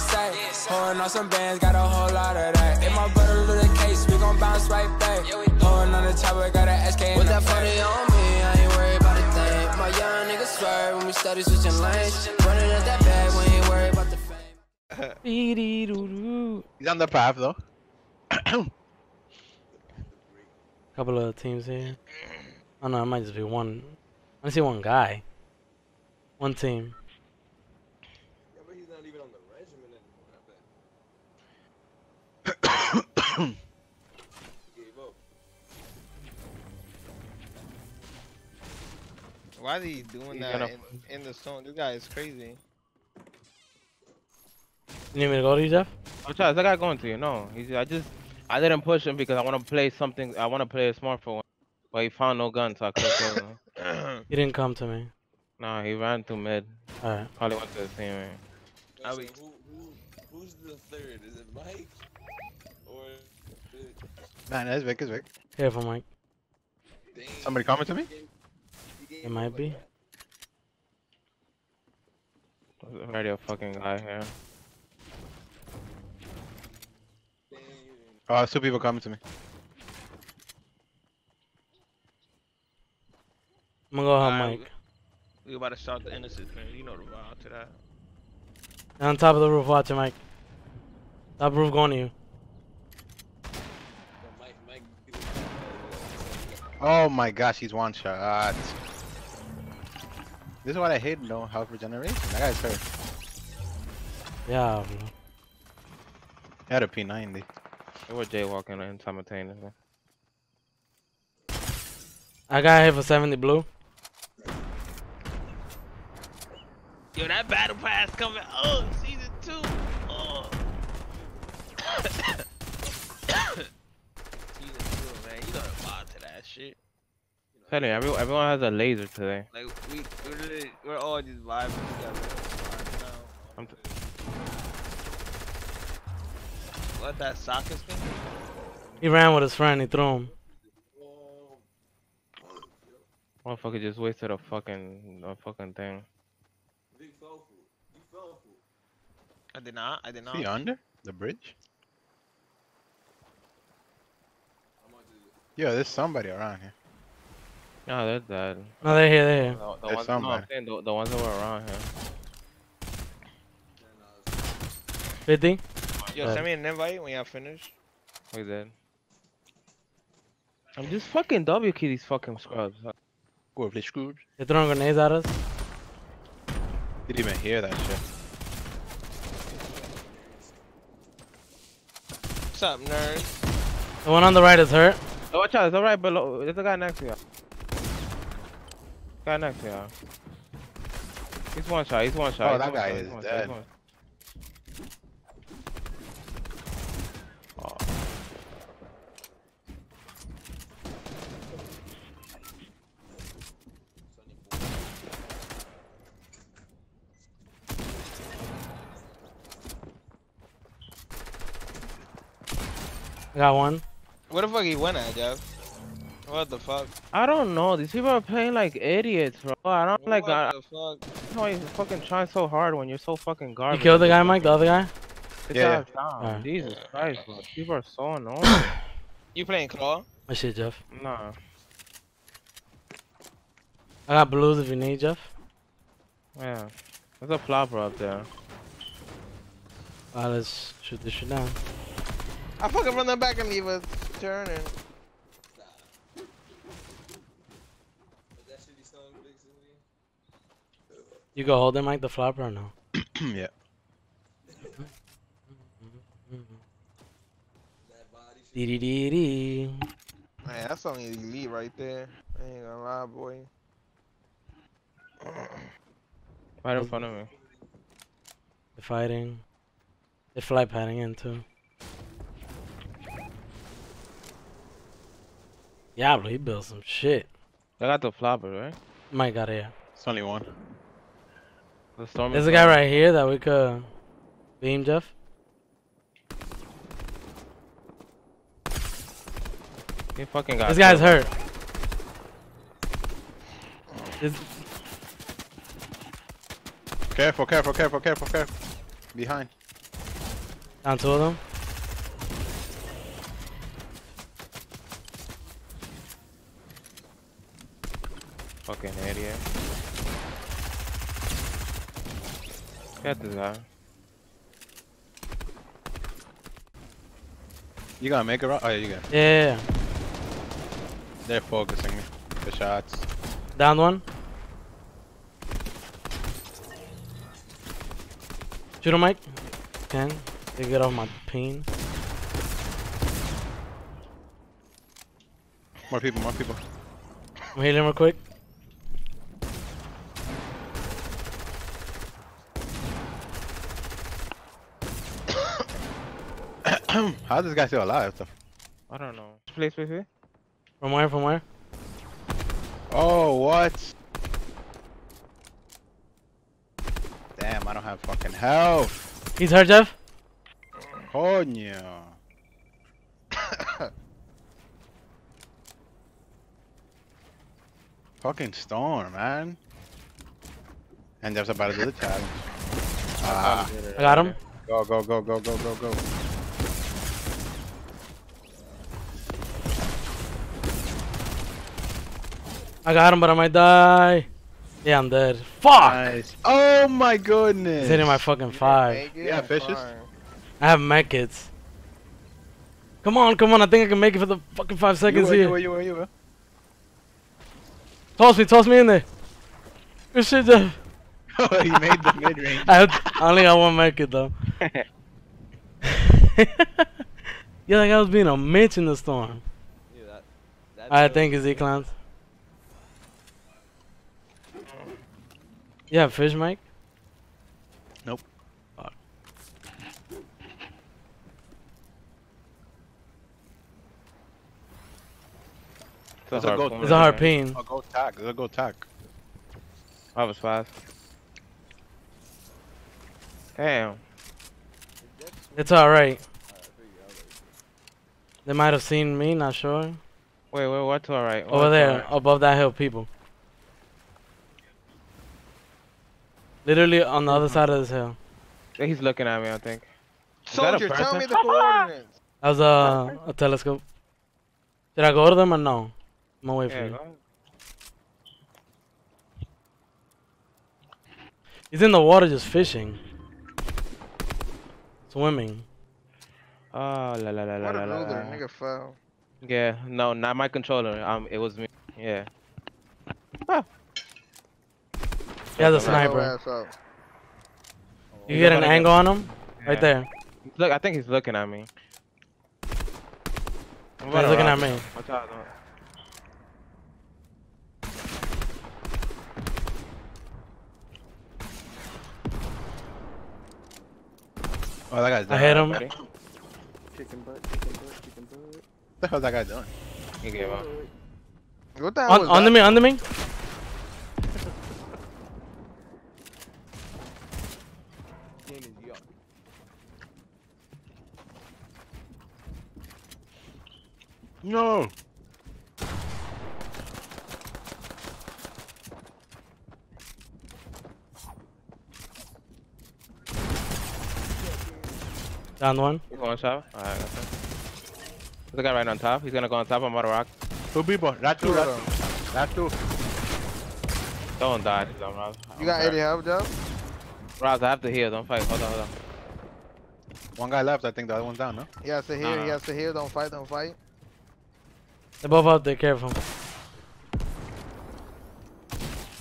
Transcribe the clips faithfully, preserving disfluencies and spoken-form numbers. sight. Pouring on some bands, got a whole lot of that. If my brother lose the case, we gon' bounce right back. Pouring on the top, I got an S K. With that forty on me, I ain't worried about a thing. My young niggas swerve when we steady switching lanes. Running at that bag, we ain't worried about the fame. He's on the path though. Couple of teams here. I don't know, it might just be one. I see one guy. One team. Yeah, but he's not even on the regiment anymore, I bet. He gave up. Why is he doing he's that in, in the song? This guy is crazy. You need me to go to you, Jeff? I'm trying, I got going to you. No, he's, I just, I didn't push him because I want to play something. I want to play a smartphone. But he found no gun, so I couldn't kill him. He didn't come to me. Nah, he ran through mid. Alright. Probably went to the same way. So who, who, who's the third? Is it Mike? Or... Nah, no, it's Vic, it's Vic. Careful, Mike. Dang. Somebody comment to me? It might be. There's already a fucking guy here. Oh, uh, two people coming to me. I'm gonna go have Mike. Right, we, we about to shout the innocent, man. You know the vibe to that. And on top of the roof, watch it, Mike. Top roof going to you. Oh my gosh, he's one shot. This is what I hate, no health regeneration. That guy's hurt. Yeah, bro. He had a P ninety. They were jaywalking and simultaneously. I got hit for seventy blue. Yo, that battle pass coming up, season two. Oh. Season two, man. You gotta buy to that shit. You know, tell you, everyone, everyone has a laser today. Like we, we're, really, we're all just vibing together. I'm t what that soccer thing? He ran with his friend. He threw him. Motherfucker just wasted a fucking a fucking thing. Big fell for it. You fell for it. I did not, I did not. Is he under the bridge? Yeah, there's somebody around here. No, they're dead. No, they're here, they're here. No, the, ones, no, I'm saying the, the ones that were around here. fifty? Yo, send me an invite when y'all finish. We did. I'm just fucking W K these fucking scrubs. They're throwing grenades at us. Didn't even hear that shit. What's up, nerds? The one on the right is hurt. Oh, watch out, it's alright below. There's a guy next to you. Guy next to you. He's one shot, he's one shot. Oh, that guy is dead. I got one. What the fuck he went at, Jeff? What the fuck? I don't know. These people are playing like idiots, bro. I don't what like. What the fuck? I don't know why you're fucking trying so hard when you're so fucking garbage. You killed the guy, Mike? The other guy? Yeah. Right. Jesus Christ, bro. People are so annoying. You playing claw? My shit, Jeff. Nah. I got blues if you need, Jeff. Yeah. There's a flopper up there. Alright, let's shoot this shit down. I fucking run them back and leave us turning. You go hold him like the flopper or no? Yeah. Dee dee dee dee. Man, that's only elite right there. I ain't gonna lie, boy. Right in front of me. They're fighting. They're fly padding in too. Yeah, bro, he built some shit. I got the flopper, right? Mike got it, yeah. It's only one. The storm There's a guy right here that we could beam, Jeff. He fucking got This killed. guy's hurt. This... Careful, careful, careful, careful, careful. Behind. Down two of them. Fucking idiot. Get this guy. You gonna make it right? Oh yeah, you gonna. Yeah, yeah, yeah. They're focusing me for shots. Down one. Shoot him, Mike. Can they get off my pain? More people, more people. I'm healing real quick. How is this guy still alive? Though? I don't know. Please, please, please. From where? From where? Oh, what? Damn, I don't have fucking health. He's hurt, Jeff. Oh, yeah. Fucking storm, man. And there's about to do the challenge. Ah. I got him. Go, go, go, go, go, go, go. I got him, but I might die. Yeah, I'm dead. Fuck! Nice. Oh my goodness! He's hitting my fucking five. Yeah, fishes. I have med kits. Come on, come on! I think I can make it for the fucking five seconds you, here. You, you, you, you, you. Toss me, toss me in there. Good shit, Jeff. Oh, he made the mid range. I, I only got one med kit though. Yeah, like I was being a mitch in the storm. Yeah, that, that I think is E-Clowns. You have fish, Mike? Nope. Fuck. It's a harpoon. It's a harpoon. I'll go tack. I'll go tack. I was fast. Damn. It's alright. They might have seen me, not sure. Wait, wait, what's alright? Over there, above that hill, people. Literally on the other side of this hill. He's looking at me, I think. Soldier, tell me the coordinates. That was a, a telescope. Did I go to them or no? I'm gonna wait for you. He's in the water just fishing. Swimming. Oh, la la la la la la. Nigga fell. Yeah, no, not my controller. Um, it was me. Yeah. Ah. He has a sniper. You get an angle on him? Right there. Look, I think he's looking at me. He's looking at me. Watch out, though. Oh, that guy's dead. I hit him. Chicken butt, chicken butt, chicken butt. What the hell's that guy doing? He gave up. What the hell was that? Under me, under me. No. Down one. He's going on top. All right, that's it. There's a guy right on top. He's gonna go on top. I'm about to rock. Two people. That two. That two. Don't die, Rob. You got eighty health, Joe? Rob, I have to heal. Don't fight. Hold on, hold on. One guy left. I think the other one's down, no? He has to heal. He has to heal. Don't fight. Don't fight. They're both out there, careful.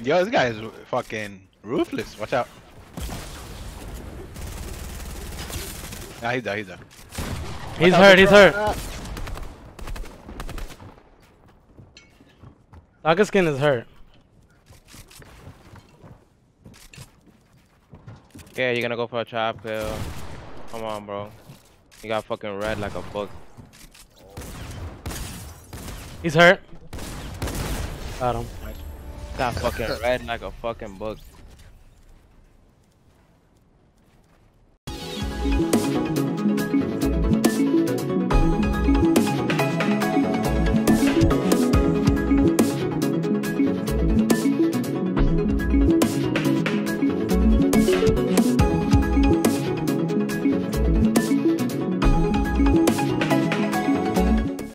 Yo, this guy is fucking ruthless. Watch out. Nah, he's there, he's there. He's hurt, he's hurt. Taka skin is hurt. Yeah, you're gonna go for a chop kill. Come on, bro. You got fucking red like a book. He's hurt. Got him. Got fucking red like a fucking book.